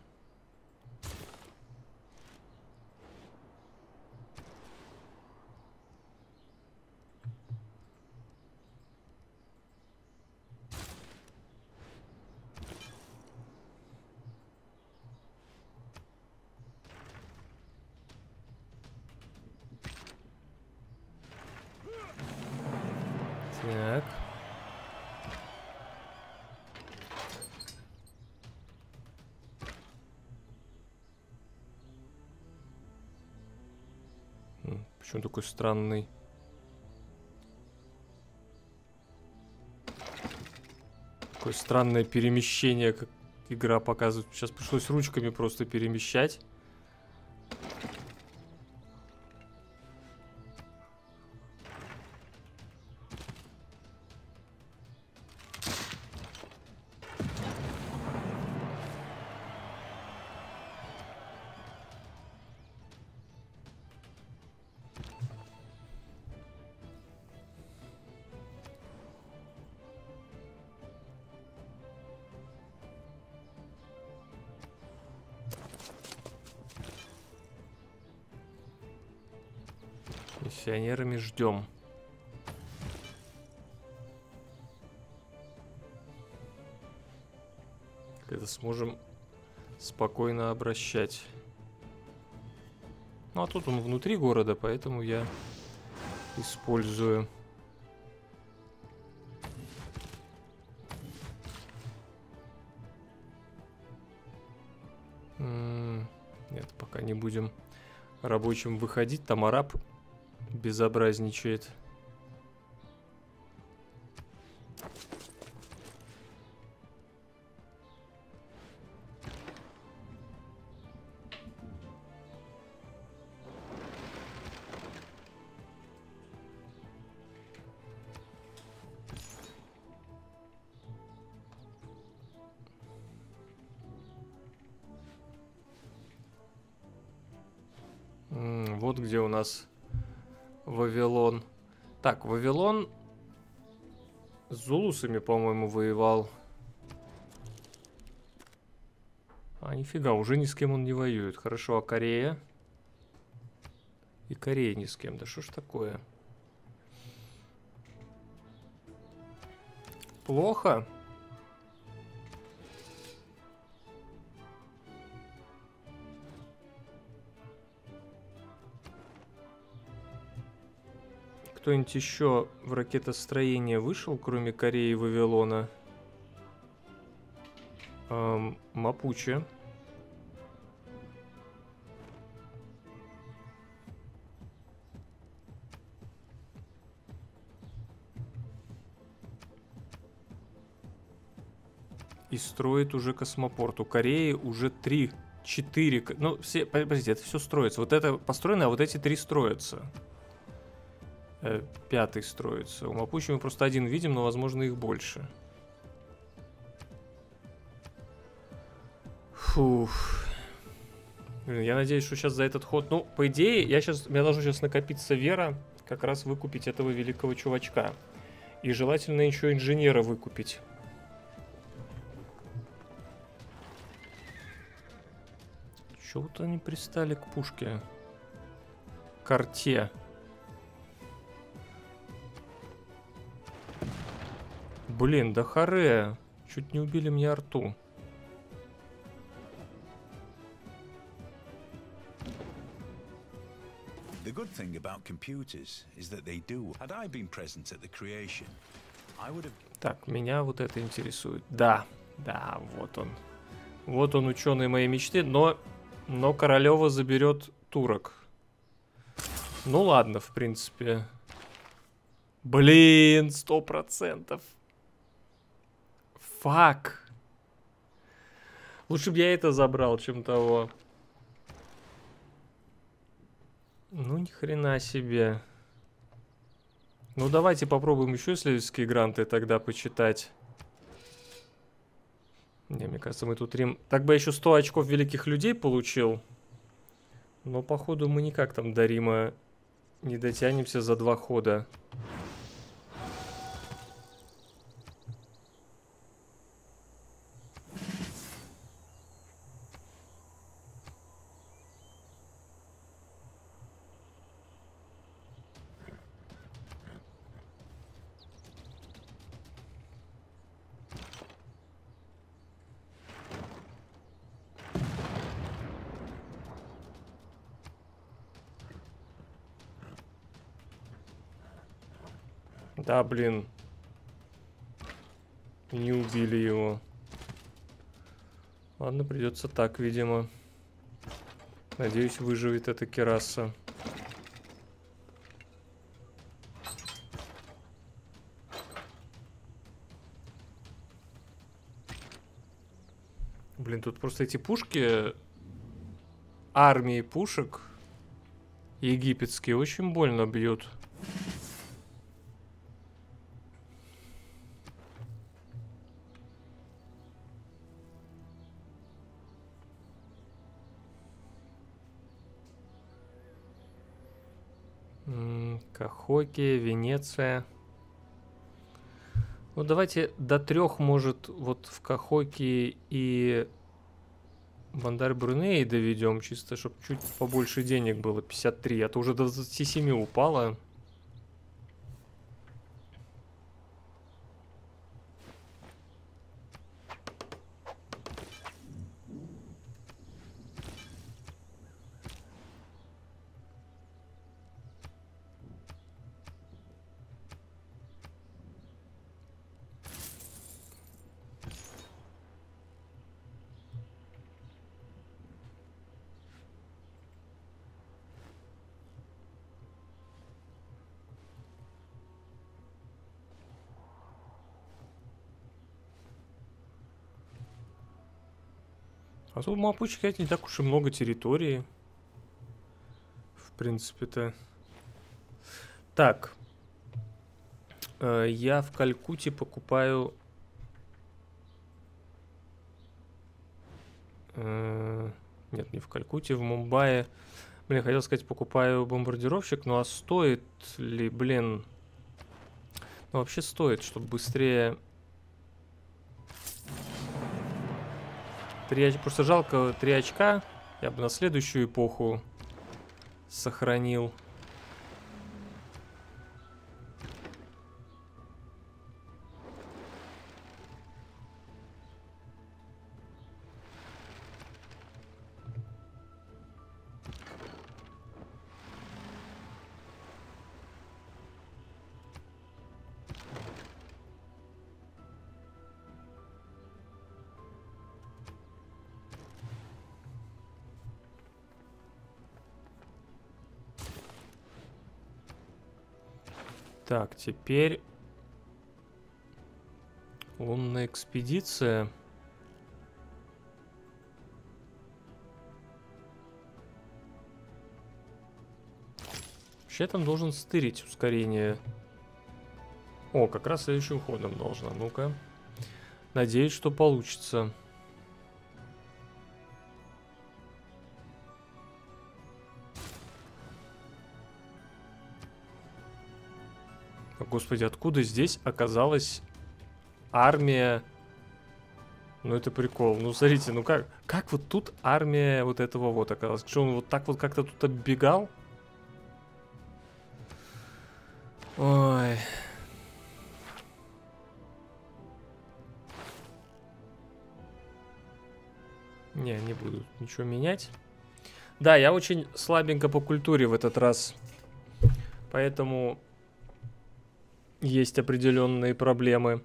Так. Почему такой странный? Такое странное перемещение, как игра показывает. Сейчас пришлось ручками просто перемещать. Миссионерами ждем. Когда сможем спокойно обращать. Ну а тут он внутри города, поэтому я использую. М-м- нет, пока не будем рабочим выходить. Там араб безобразничает. М-м, вот где у нас Вавилон. Так, Вавилон с зулусами, по-моему, воевал. А, нифига, уже ни с кем он не воюет. Хорошо, а Корея? И Корея ни с кем. Да что ж такое? Плохо? Кто-нибудь еще в ракетостроение вышел, кроме Кореи и Вавилона? Эм, Мапуче. И строит уже космопорт. У Кореи уже три, четыре... Ну, все, подождите, это все строится. Вот это построено, а вот эти три строятся. Пятый строится. У Мапучи мы просто один видим, но, возможно, их больше. Фух. Блин, я надеюсь, что сейчас за этот ход... Ну, по идее, я сейчас... у меня должна сейчас накопиться вера, как раз выкупить этого великого чувачка. И желательно еще инженера выкупить. Чего-то они пристали к пушке. Карте. Блин, да харе. Чуть не убили мне арту. The good thing about computers is that they do. Had I been present at the creation, I would have... Так, меня вот это интересует. Да, да, вот он. Вот он, ученый моей мечты, но, но Королева заберет турок. Ну ладно, в принципе. Блин, сто процентов. Фак. Лучше бы я это забрал, чем того. Ну, ни хрена себе. Ну, давайте попробуем еще исследовательские гранты тогда почитать. Не, мне кажется, мы тут Рим... Так бы еще сто очков великих людей получил. Но, походу, мы никак там до Рима не дотянемся за два хода. Да, блин. Не убили его. Ладно, придется так, видимо. Надеюсь, выживет эта кераса. Блин, тут просто эти пушки... Армии пушек египетские очень больно бьют. Кахоке, Венеция. Ну, давайте до трех, может, вот в Кахоке и Бандар-Бруней доведем, чисто, чтобы чуть побольше денег было, пятьдесят три. А то уже до двадцати семи упало. А тут мапуче, кстати, не так уж и много территории. В принципе-то. Так. Э, я в Калькутте покупаю... Э, нет, не в Калькутте, в Мумбаи. Блин, хотел сказать, покупаю бомбардировщик. Ну а стоит ли, блин... Ну вообще стоит, чтобы быстрее... три, просто жалко три очка. Я бы на следующую эпоху сохранил. Так, теперь лунная экспедиция. Вообще там должен стырить ускорение. О, как раз следующим ходом должна. Ну-ка. Надеюсь, что получится. Господи, откуда здесь оказалась армия? Ну это прикол. Ну смотрите, ну как, как вот тут армия вот этого вот оказалась? Что он вот так вот как-то тут оббегал? Ой. Не, не буду ничего менять. Да, я очень слабенько по культуре в этот раз. Поэтому... Есть определенные проблемы.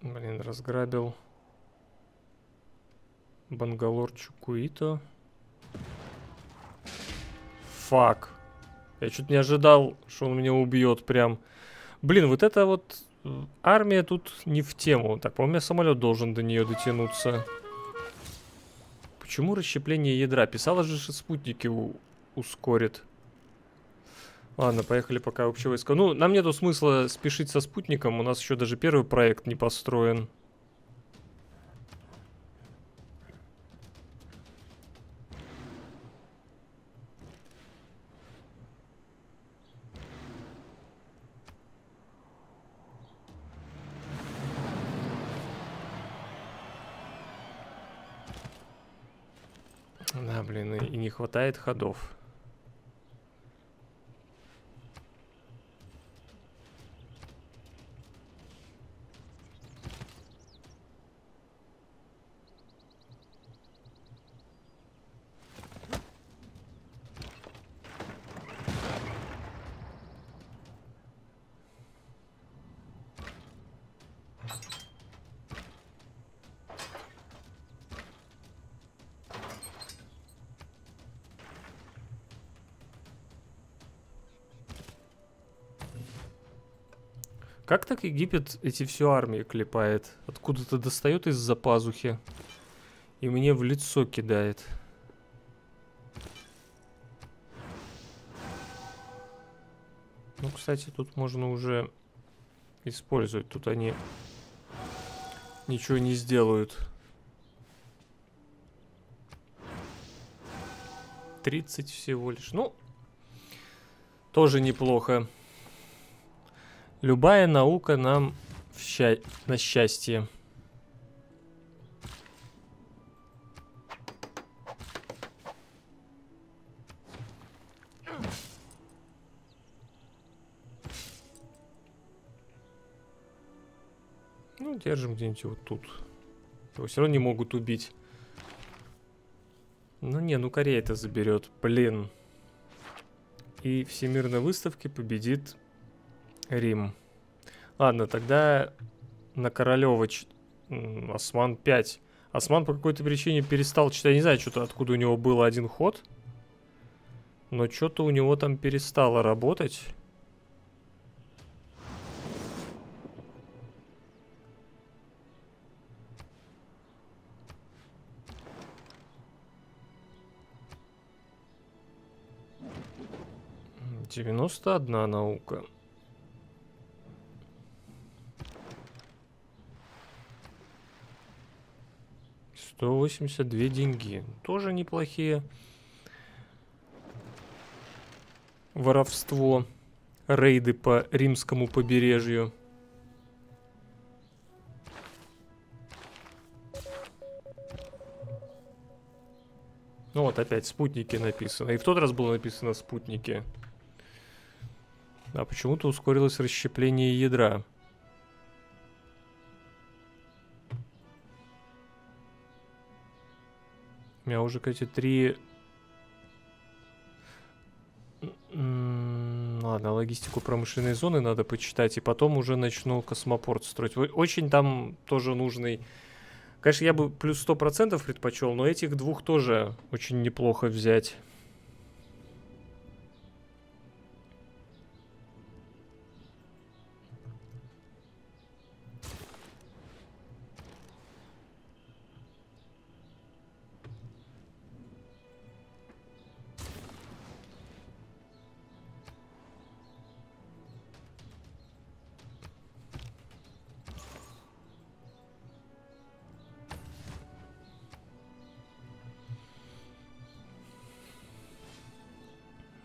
Блин, разграбил Бангалор Чукуито. Фак. Я чуть не ожидал, что он меня убьет прям. Блин, вот эта вот армия тут не в тему. Так, по-моему, самолет должен до нее дотянуться. Почему расщепление ядра? Писала же, что спутники ускорит. Ладно, поехали пока общего войска. Ну, нам нету смысла спешить со спутником. У нас еще даже первый проект не построен. Да, блин, и не хватает ходов. Как так Египет эти все армии клепает? Откуда-то достает из-за пазухи и мне в лицо кидает. Ну, кстати, тут можно уже использовать. Тут они ничего не сделают. тридцать всего лишь. Ну, тоже неплохо. Любая наука нам в ща... на счастье. Ну, держим где-нибудь вот тут. Его все равно не могут убить. Ну не, ну Корея это заберет, блин. И всемирной выставке победит Рим. Ладно, тогда на Королева Осман пять. Осман по какой-то причине перестал читать. Я не знаю, что-то откуда у него был один ход. Но что-то у него там перестало работать. девяносто одна наука. сто восемьдесят две деньги. Тоже неплохие. Воровство. Рейды по римскому побережью. Ну вот опять спутники написано. И в тот раз было написано спутники. А почему-то ускорилось расщепление ядра. У меня уже, кстати, три... Ладно, логистику промышленной зоны надо почитать. И потом уже начну космопорт строить. Очень там тоже нужный... Конечно, я бы плюс сто процентов предпочел, но этих двух тоже очень неплохо взять.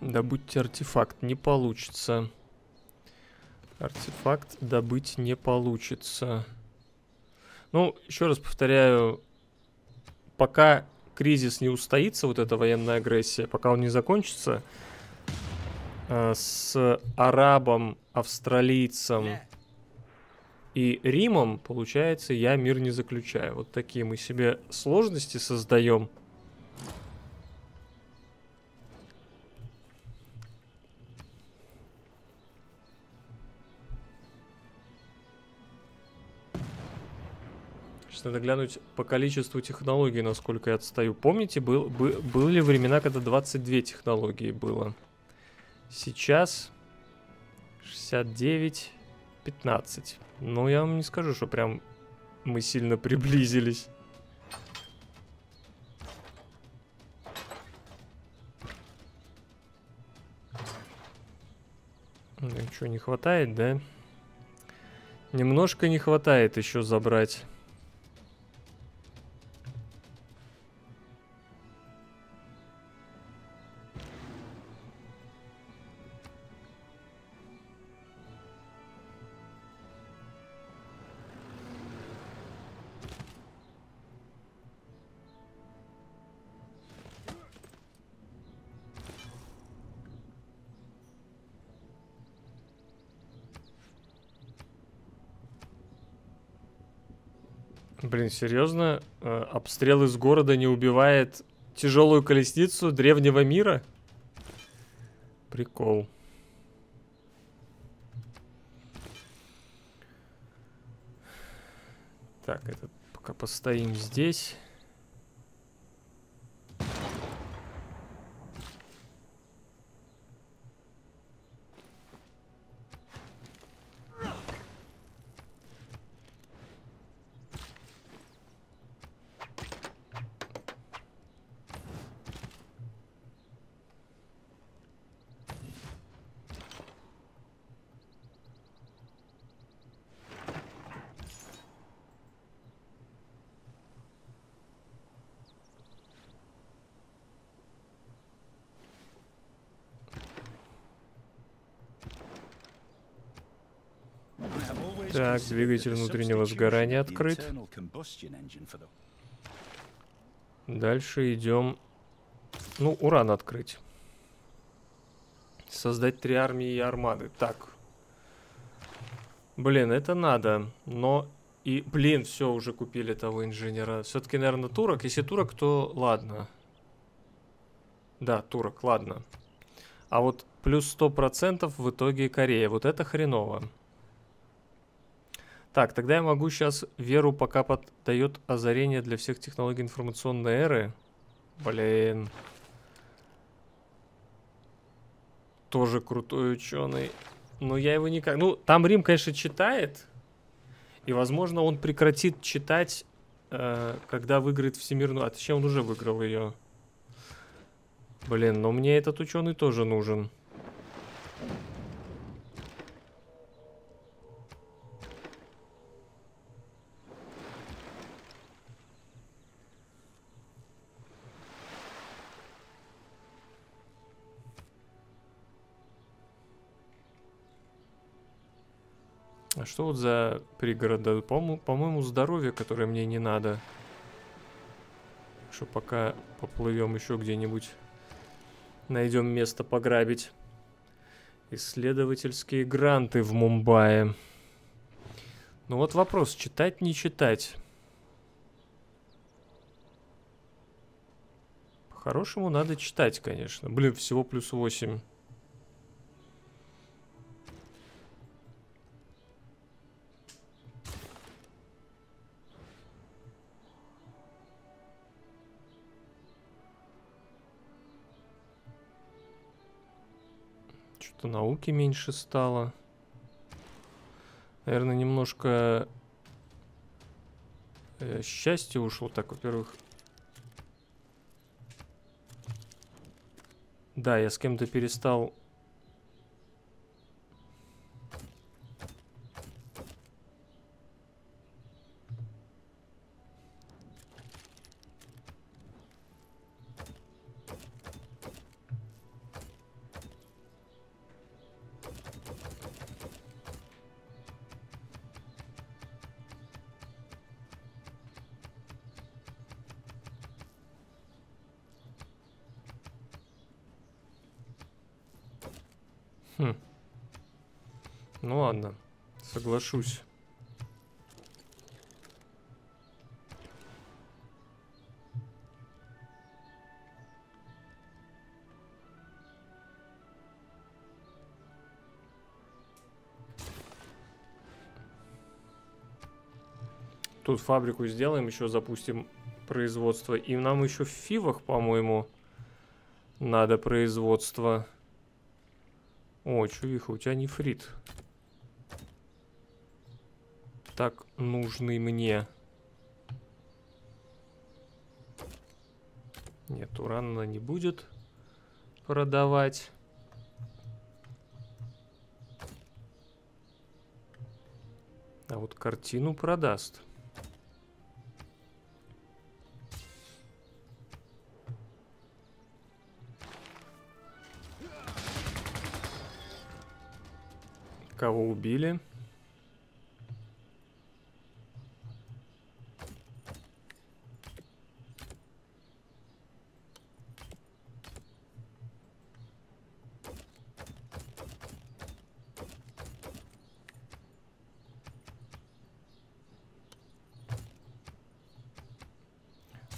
Добыть артефакт не получится. Артефакт добыть не получится. Ну, еще раз повторяю, пока кризис не устоится, вот эта военная агрессия, пока он не закончится, э, с арабом, австралийцем и Римом, получается, я мир не заключаю. Вот такие мы себе сложности создаем. Надо глянуть по количеству технологий, насколько я отстаю. Помните, был, был, были времена, когда двадцать две технологии было. Сейчас шестьдесят девять, пятнадцать. Ну, я вам не скажу, что прям мы сильно приблизились. Ничего не хватает, да? Немножко не хватает еще забрать. Блин, серьезно? Обстрел из города не убивает тяжелую колесницу древнего мира? Прикол. Так, это пока постоим здесь. Так, двигатель внутреннего сгорания открыт. Дальше идем... Ну, уран открыть. Создать три армии и армады. Так. Блин, это надо. Но... И, блин, все, уже купили того инженера. Все-таки, наверное, турок. Если турок, то ладно. Да, турок, ладно. А вот плюс сто процентов в итоге Корея. Вот это хреново. Так, тогда я могу сейчас веру, пока поддает озарение для всех технологий информационной эры. Блин. Тоже крутой ученый. Но я его никак... Ну, там Рим, конечно, читает. И, возможно, он прекратит читать, э, когда выиграет всемирную... А точнее, он уже выиграл ее. Блин, но мне этот ученый тоже нужен. А что вот за пригорода? По-моему, здоровье, которое мне не надо. Так что пока поплывем еще где-нибудь. Найдем место пограбить. Исследовательские гранты в Мумбаи. Ну вот вопрос, читать, не читать? По-хорошему надо читать, конечно. Блин, всего плюс восемь. Науки меньше стало. Наверное, немножко э, счастье ушло. Так, во-первых... Да, я с кем-то перестал... Хм. Ну ладно, соглашусь. Тут фабрику сделаем, еще запустим производство. И нам еще в Фивах, по-моему, надо производство. О, чувиха, у тебя нефрит. Так нужный мне. Нет, уран она не будет продавать. А вот картину продаст. Кого убили?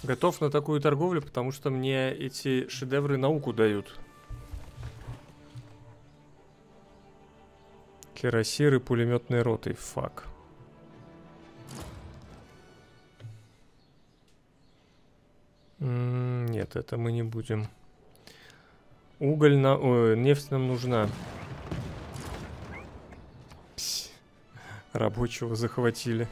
Готов на такую торговлю, потому что мне эти шедевры науку дают. Кирасиры, пулеметной роты, фак. М-м, нет, это мы не будем. Уголь на... Ой, нефть нам нужна. Пс, рабочего захватили.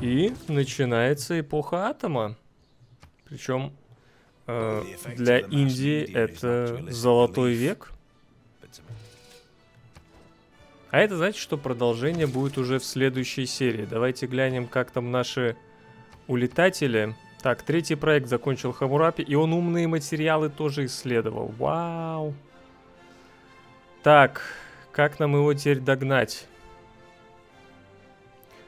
И начинается эпоха атома. Причем... Для Индии это золотой век. А это значит, что продолжение будет уже в следующей серии. Давайте глянем, как там наши улетатели. Так, третий проект закончил Хаммурапи. И он умные материалы тоже исследовал. Вау. Так, как нам его теперь догнать?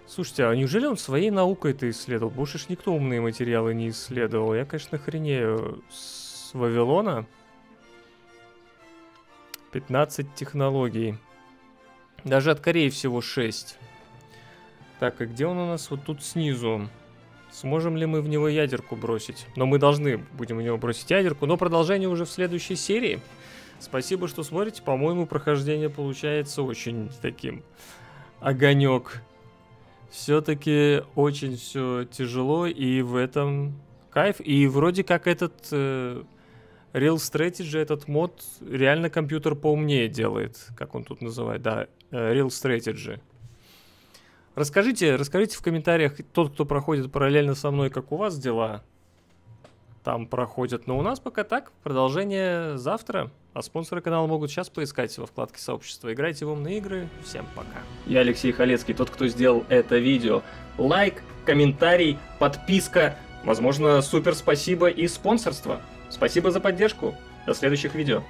Слушайте, а неужели он своей наукой это исследовал? Больше ж никто умные материалы не исследовал. Я, конечно, хренею с Вавилона. пятнадцать технологий. Даже от Кореи всего шесть. Так, и где он у нас? Вот тут снизу. Сможем ли мы в него ядерку бросить? Но мы должны будем в него бросить ядерку. Но продолжение уже в следующей серии. Спасибо, что смотрите. По-моему, прохождение получается очень таким огонек. Все-таки очень все тяжело, и в этом кайф. И вроде как этот э, Real Strategy, этот мод, реально компьютер поумнее делает. Как он тут называет? Да, Real Strategy. Расскажите, расскажите в комментариях, тот, кто проходит параллельно со мной, как у вас дела там проходят. Но у нас пока так, продолжение завтра. А спонсоры канала могут сейчас поискать во вкладке сообщества. Играйте в умные игры. Всем пока. Я Алексей Халецкий, тот, кто сделал это видео. Лайк, комментарий, подписка. Возможно, супер спасибо и спонсорство. Спасибо за поддержку. До следующих видео.